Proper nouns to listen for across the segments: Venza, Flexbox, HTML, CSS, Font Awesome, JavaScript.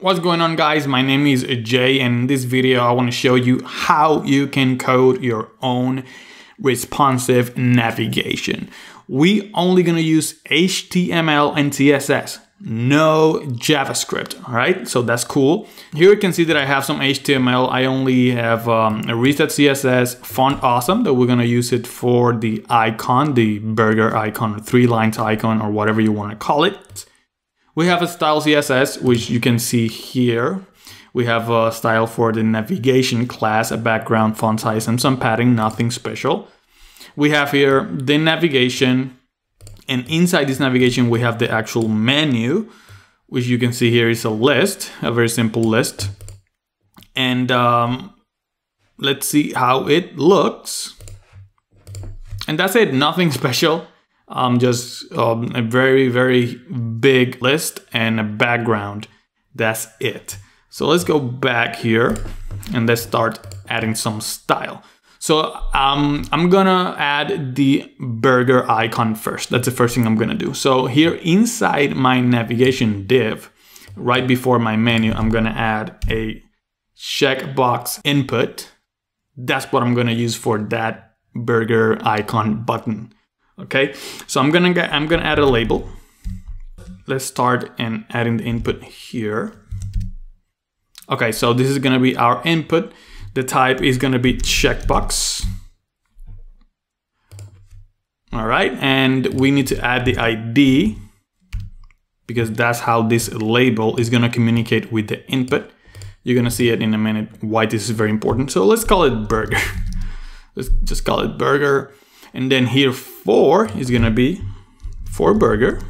What's going on, guys? My name is Jay, and in this video I want to show you how you can code your own responsive navigation. We only gonna use HTML and CSS, no JavaScript, all right? So that's cool. Here you can see that I have some HTML. I only have a reset CSS, Font Awesome, that we're gonna use it for the icon, the burger icon, or three lines icon, or whatever you wanna call it. We have a style CSS, which you can see here. We have a style for the navigation class, a background, font size, and some padding, nothing special. We have here the navigation, and inside this navigation, we have the actual menu, which you can see here is a list, a very simple list. And let's see how it looks. And that's it, nothing special. A very, very big list and a background. That's it. So let's go back here and let's start adding some style. So I'm gonna add the burger icon first. That's the first thing I'm gonna do. So here inside my navigation div, right before my menu, I'm gonna add a checkbox input. That's what I'm gonna use for that burger icon button. Okay, so I'm gonna add a label. Let's start and adding the input here. Okay, so this is gonna be our input. The type is gonna be checkbox. All right, and we need to add the ID because that's how this label is gonna communicate with the input. You're gonna see it in a minute why this is very important. So let's call it burger. Let's just call it burger. And then here 4 is gonna be for burger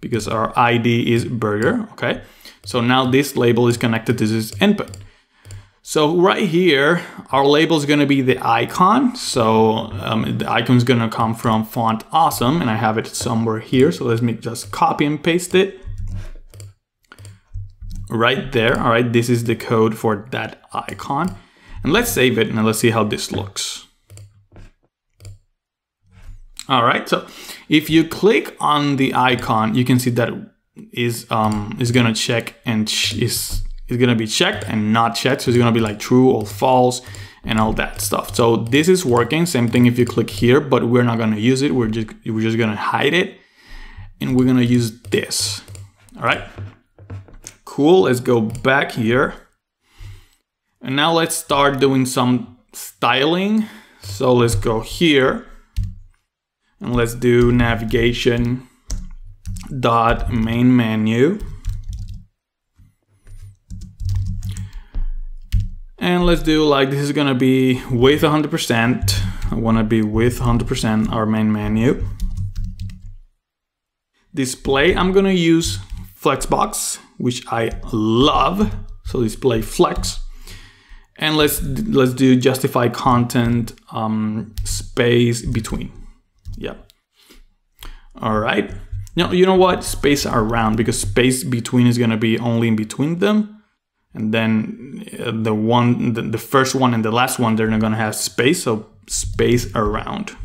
because our ID is burger, okay? So now this label is connected to this input. So right here, our label is gonna be the icon. So the icon is gonna come from Font Awesome, and I have it somewhere here. So let me just copy and paste it right there. All right, this is the code for that icon. And let's save it and let's see how this looks. All right, so if you click on the icon, you can see that is gonna be checked and not checked. So it's gonna be like true or false and all that stuff. So this is working. Same thing if you click here, but we're not gonna use it. We're just gonna hide it, and we're gonna use this. All right, cool. Let's go back here, and now let's start doing some styling. So let's go here. And let's do navigation dot main menu. And let's do like, this is gonna be with 100%. I wanna be with 100% our main menu. Display, I'm gonna use Flexbox, which I love. So display flex. And let's do justify content space between. Yeah. All right. Now, you know what? Space around, because space between is going to be only in between them. And then the first one and the last one, they're not going to have space. So space around.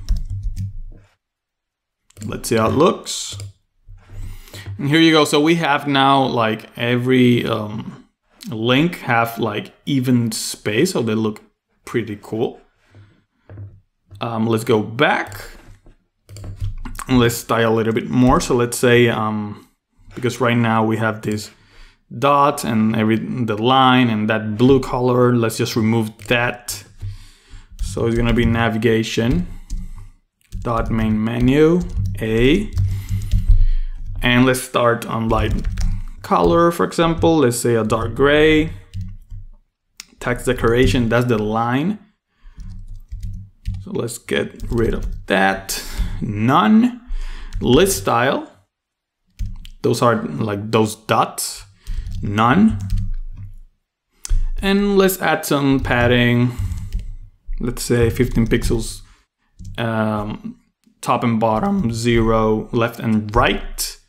Let's see how it looks. And here you go. So we have now like every link have like even space. So they look pretty cool. Let's go back. Let's style a little bit more. So let's say, because right now we have this dot and the line and that blue color, let's just remove that. So it's gonna be navigation dot main menu A, and let's start on like color, for example, let's say a dark gray. Text decoration, that's the line. So let's get rid of that. None. List style, those are like those dots. None. And let's add some padding. Let's say 15 pixels, top and bottom, 0 left and right.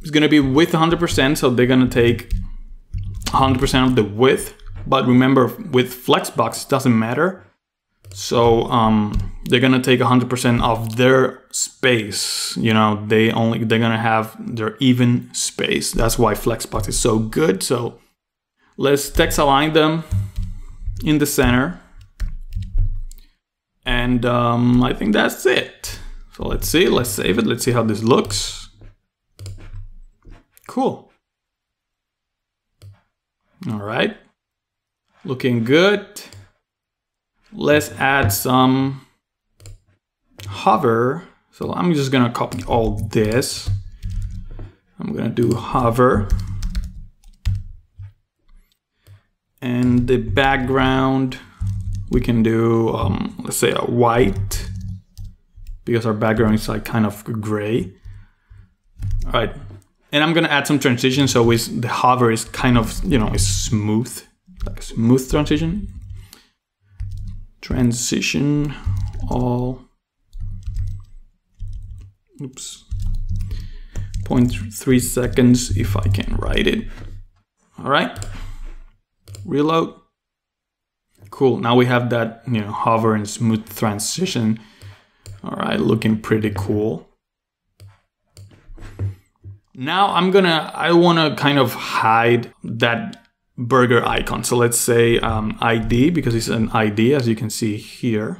It's gonna be with 100%, so they're gonna take 100% of the width. But remember, with Flexbox, it doesn't matter. So they're gonna take 100% of their space. You know, they're gonna have their even space. That's why Flexbox is so good. So let's text align them in the center. And I think that's it. So let's see, let's save it. Let's see how this looks. Cool. All right, looking good. Let's add some hover. So I'm just gonna copy all this. I'm gonna do hover. And the background, we can do, let's say a white, because our background is like kind of gray. All right, and I'm gonna add some transition. So the hover is kind of, you know, it's smooth, like a smooth transition. Transition all, oops, 0.3 seconds if I can write it. All right, reload. Cool, now we have that, you know, hover and smooth transition. All right, looking pretty cool. Now I wanna kind of hide that burger icon. So let's say ID, because it's an ID, as you can see here.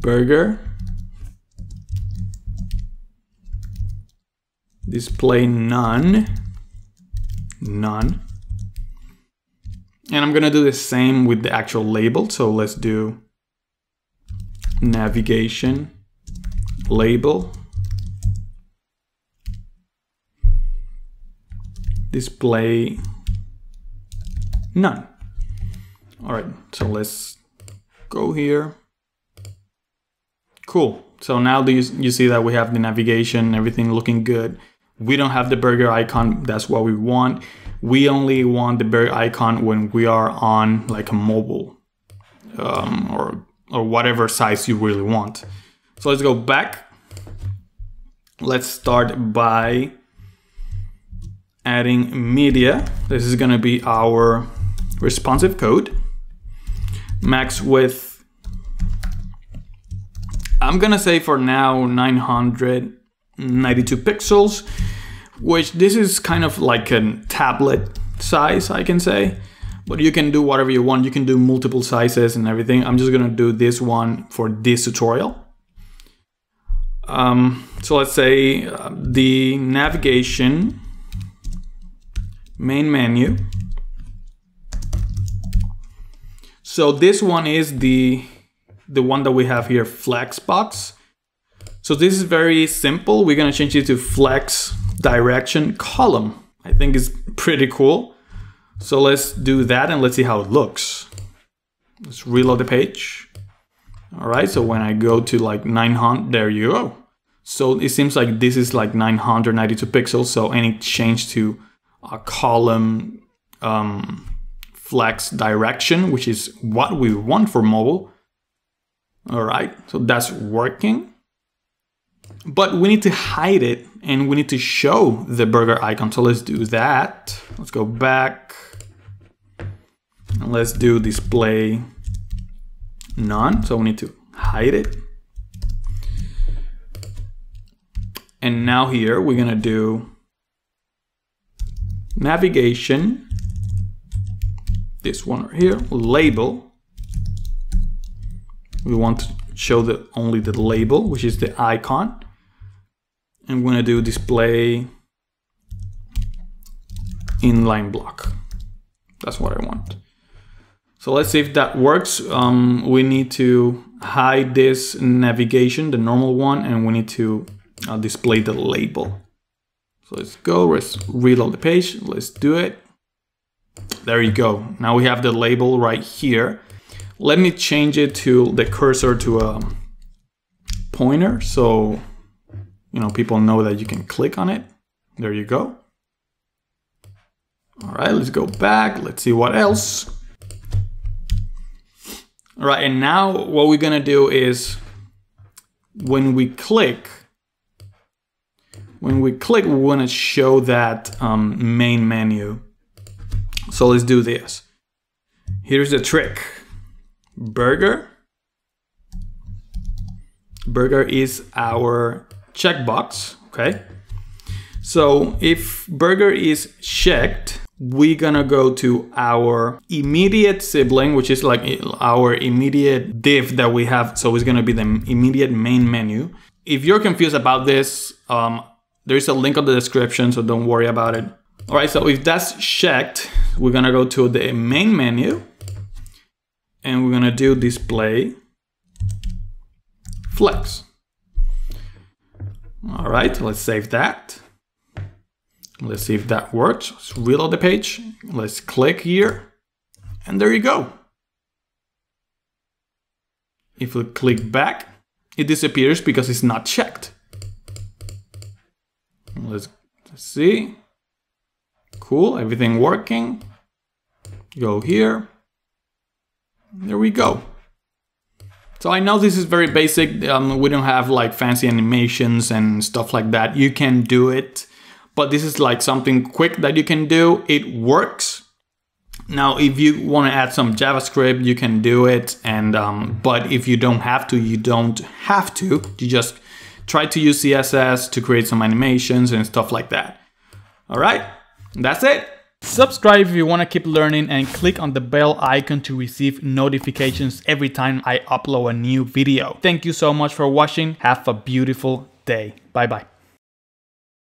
Burger. Display none, none. And I'm gonna do the same with the actual label. So let's do navigation label. Display none. All right, so let's go here. Cool, so now you see that we have the navigation, everything looking good. We don't have the burger icon, that's what we want. We only want the burger icon when we are on like a mobile or whatever size you really want. So let's go back. Let's start by adding media. This is gonna be our responsive code. Max width, I'm gonna say for now 992 pixels, which this is kind of like a tablet size, I can say, but you can do whatever you want. You can do multiple sizes and everything. I'm just gonna do this one for this tutorial. So let's say the navigation main menu. So this one is the one that we have here, Flexbox. So this is very simple. We're gonna change it to Flex Direction Column. I think it's pretty cool. So let's do that and let's see how it looks. Let's reload the page. All right, so when I go to like 900, there you go. So it seems like this is like 992 pixels. So any change to a column flex direction, which is what we want for mobile. All right, so that's working. But we need to hide it and we need to show the burger icon. So let's do that. Let's go back and let's do display none. So we need to hide it. And now here we're gonna do navigation, this one right here, label. We want to show only the label, which is the icon. I'm gonna do display inline block. That's what I want. So let's see if that works. We need to hide this navigation, the normal one, and we need to display the label. So let's go, let's reload the page, let's do it. There you go. Now we have the label right here. Let me change it to the cursor to a pointer, so you know, people know that you can click on it. There you go. All right, let's go back. Let's see what else. All right, and now what we're gonna do is when we click, we wanna show that main menu. So let's do this. Here's the trick. Burger is our checkbox, okay? So if burger is checked, we're gonna go to our immediate sibling, which is like our immediate div that we have. So it's gonna be the immediate main menu. If you're confused about this, there's a link on the description, so don't worry about it. All right, so if that's checked, we're gonna go to the main menu and we're gonna do display flex. All right, let's save that. Let's see if that works. Let's reload the page. Let's click here. And there you go. If we click back, it disappears because it's not checked. Let's see. Cool, everything working. Go here. There we go. So I know this is very basic. We don't have like fancy animations and stuff like that. You can do it. But this is like something quick that you can do. It works. Now, if you want to add some JavaScript, you can do it. And but if you don't have to, you don't have to. You just try to use CSS to create some animations and stuff like that. All right, that's it. Subscribe if you want to keep learning and click on the bell icon to receive notifications every time I upload a new video. Thank you so much for watching. Have a beautiful day. Bye-bye.